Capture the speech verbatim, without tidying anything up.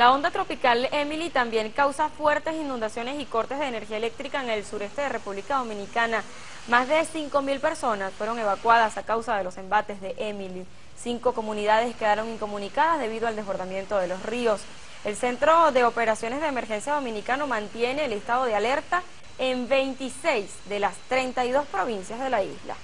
La onda tropical Emily también causa fuertes inundaciones y cortes de energía eléctrica en el sureste de República Dominicana. Más de cinco mil personas fueron evacuadas a causa de los embates de Emily. Cinco comunidades quedaron incomunicadas debido al desbordamiento de los ríos. El Centro de Operaciones de Emergencia Dominicano mantiene el estado de alerta en veintiséis de las treinta y dos provincias de la isla.